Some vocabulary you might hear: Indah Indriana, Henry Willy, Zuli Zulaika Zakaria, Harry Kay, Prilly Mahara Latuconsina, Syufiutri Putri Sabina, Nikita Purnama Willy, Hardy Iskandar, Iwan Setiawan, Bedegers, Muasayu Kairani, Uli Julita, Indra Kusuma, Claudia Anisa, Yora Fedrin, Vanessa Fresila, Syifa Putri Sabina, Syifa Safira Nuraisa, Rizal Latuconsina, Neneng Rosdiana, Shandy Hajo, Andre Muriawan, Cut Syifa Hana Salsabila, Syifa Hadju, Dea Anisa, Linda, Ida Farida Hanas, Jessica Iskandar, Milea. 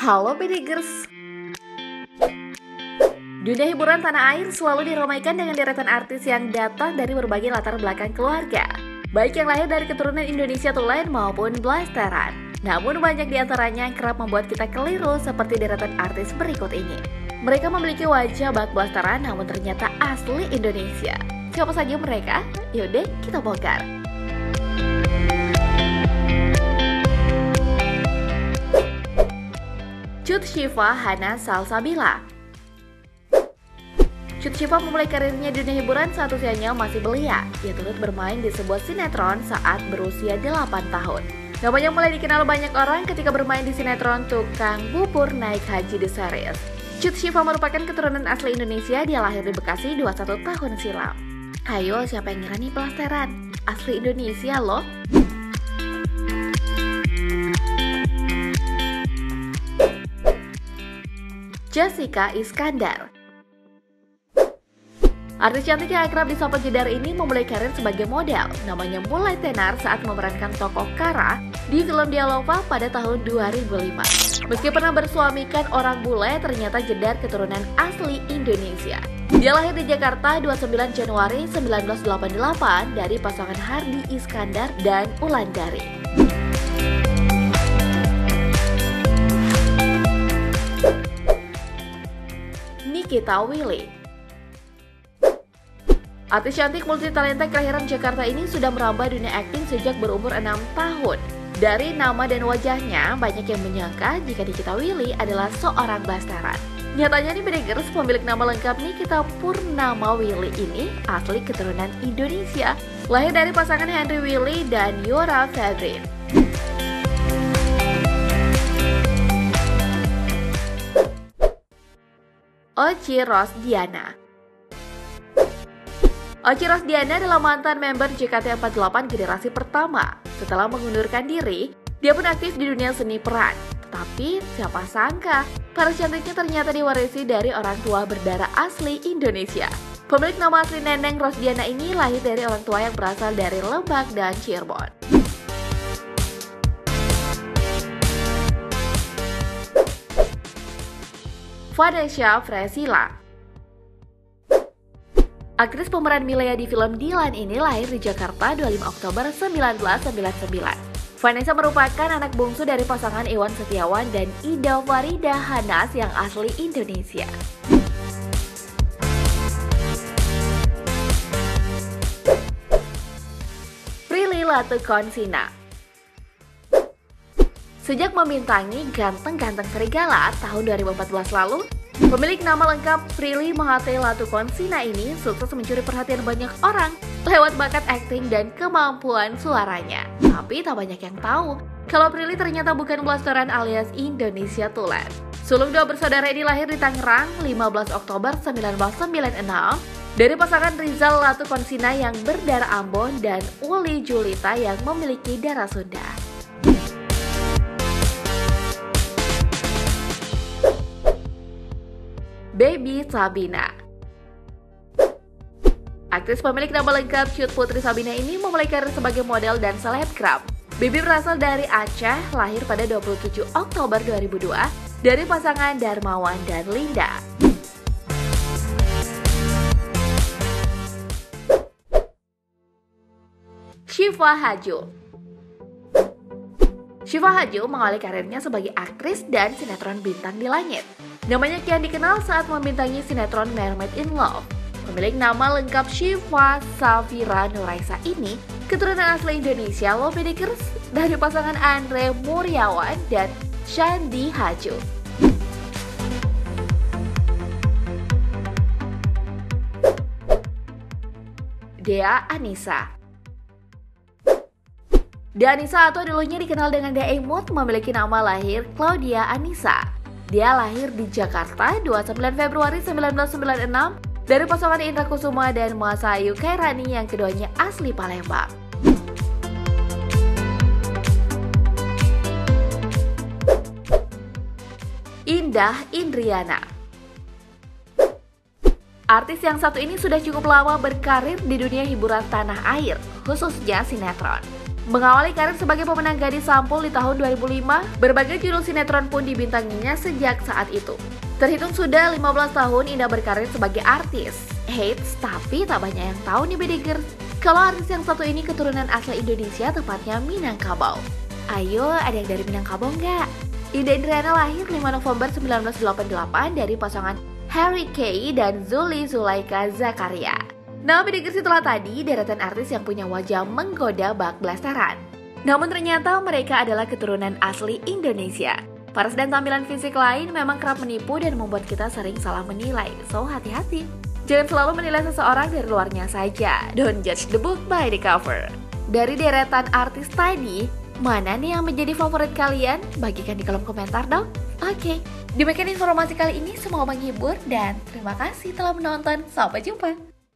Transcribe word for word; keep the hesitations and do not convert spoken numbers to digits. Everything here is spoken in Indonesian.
Halo Bedegers. Dunia hiburan tanah air selalu diramaikan dengan deretan artis yang datang dari berbagai latar belakang keluarga, baik yang lahir dari keturunan Indonesia tulen maupun blasteran. Namun banyak di antaranya yang kerap membuat kita keliru seperti deretan artis berikut ini. Mereka memiliki wajah bak blasteran namun ternyata asli Indonesia. Siapa saja mereka? Yaudah kita bongkar. Cut Syifa Hana Salsabila. Cut Syifa memulai karirnya di dunia hiburan saat usianya masih belia. Ia turut bermain di sebuah sinetron saat berusia delapan tahun. Namanya mulai dikenal banyak orang ketika bermain di sinetron Tukang Bubur Naik Haji The Series. Cut Syifa merupakan keturunan asli Indonesia. Dia lahir di Bekasi dua puluh satu tahun silam. Ayo siapa yang ngira nih plasteran? Asli Indonesia loh. Jessica Iskandar. Artis cantik yang akrab disapa Jedar ini memulai karir sebagai model. Namanya mulai tenar saat memerankan tokoh Kara di film Dialova pada tahun dua ribu lima. Meski pernah bersuamikan orang bule, ternyata Jedar keturunan asli Indonesia. Dia lahir di Jakarta dua puluh sembilan Januari seribu sembilan ratus delapan puluh delapan dari pasangan Hardy Iskandar dan Ulandari. Nikita Willy. Artis cantik multitalenta kelahiran Jakarta ini sudah merambah dunia akting sejak berumur enam tahun. Dari nama dan wajahnya, banyak yang menyangka jika Nikita Willy adalah seorang blasteran. Nyatanya nih Bedegers, pemilik nama lengkap Nikita Purnama Willy ini asli keturunan Indonesia. Lahir dari pasangan Henry Willy dan Yora Fedrin. Oci Rosdiana. Oci Rosdiana adalah mantan member J K T empat puluh delapan generasi pertama. Setelah mengundurkan diri, dia pun aktif di dunia seni peran. Tapi siapa sangka, karir cantiknya ternyata diwarisi dari orang tua berdarah asli Indonesia. Pemilik nama asli Neneng Rosdiana ini lahir dari orang tua yang berasal dari Lembang dan Cirebon. Vanessa Fresila. Aktris pemeran Milea di film Dilan ini lahir di Jakarta dua puluh lima Oktober seribu sembilan ratus sembilan puluh sembilan. Vanessa merupakan anak bungsu dari pasangan Iwan Setiawan dan Ida Farida Hanas yang asli Indonesia. Prilly Latuconsina. Sejak membintangi Ganteng-Ganteng Serigala tahun dua ribu empat belas lalu, pemilik nama lengkap Prilly Mahara Latuconsina ini sukses mencuri perhatian banyak orang lewat bakat akting dan kemampuan suaranya. Tapi tak banyak yang tahu kalau Prilly ternyata bukan blasteran alias Indonesia tulen. Sulung dua bersaudara ini lahir di Tangerang lima belas Oktober seribu sembilan ratus sembilan puluh enam. Dari pasangan Rizal Latuconsina yang berdarah Ambon dan Uli Julita yang memiliki darah Sunda. Baby Sabina. Aktris pemilik nama lengkap Syifa Putri Sabina ini memulai karir sebagai model dan selebgram. Baby berasal dari Aceh, lahir pada dua puluh tujuh Oktober dua ribu dua dari pasangan Darmawan dan Linda. Syifa Hadju. Syifa Hadju mengawali karirnya sebagai aktris dan sinetron Bintang di Langit. Namanya kian dikenal saat membintangi sinetron Mermaid in Love. Pemilik nama lengkap Syifa Safira Nuraisa ini keturunan asli Indonesia loh Bedegers, dari pasangan Andre Muriawan dan Shandy Hajo. Dea Anisa. Dea Anisa atau dulunya dikenal dengan Dea Imut memiliki nama lahir Claudia Anisa. Dia lahir di Jakarta dua puluh sembilan Februari seribu sembilan ratus sembilan puluh enam dari pasangan Indra Kusuma dan Muasayu Kairani yang keduanya asli Palembang. Indah Indriana. Artis yang satu ini sudah cukup lama berkarir di dunia hiburan tanah air, khususnya sinetron. Mengawali karir sebagai pemenang gadis sampul di tahun dua ribu lima, berbagai judul sinetron pun dibintanginya sejak saat itu. Terhitung sudah lima belas tahun Indah berkarir sebagai artis. Hates, tapi tak banyak yang tahu nih Bedegers, kalau artis yang satu ini keturunan asli Indonesia, tepatnya Minangkabau. Ayo, ada yang dari Minangkabau nggak? Indah Indriana lahir lima November seribu sembilan ratus delapan puluh delapan dari pasangan Harry Kay dan Zuli Zulaika Zakaria. Nah, Bedegers, itulah tadi deretan artis yang punya wajah menggoda bak blasteran. Namun ternyata mereka adalah keturunan asli Indonesia. Paras dan tampilan fisik lain memang kerap menipu dan membuat kita sering salah menilai, so hati-hati. Jangan selalu menilai seseorang dari luarnya saja, don't judge the book by the cover. Dari deretan artis tadi, mana nih yang menjadi favorit kalian? Bagikan di kolom komentar dong. Oke, demikian informasi kali ini, semoga menghibur dan terima kasih telah menonton. Sampai jumpa!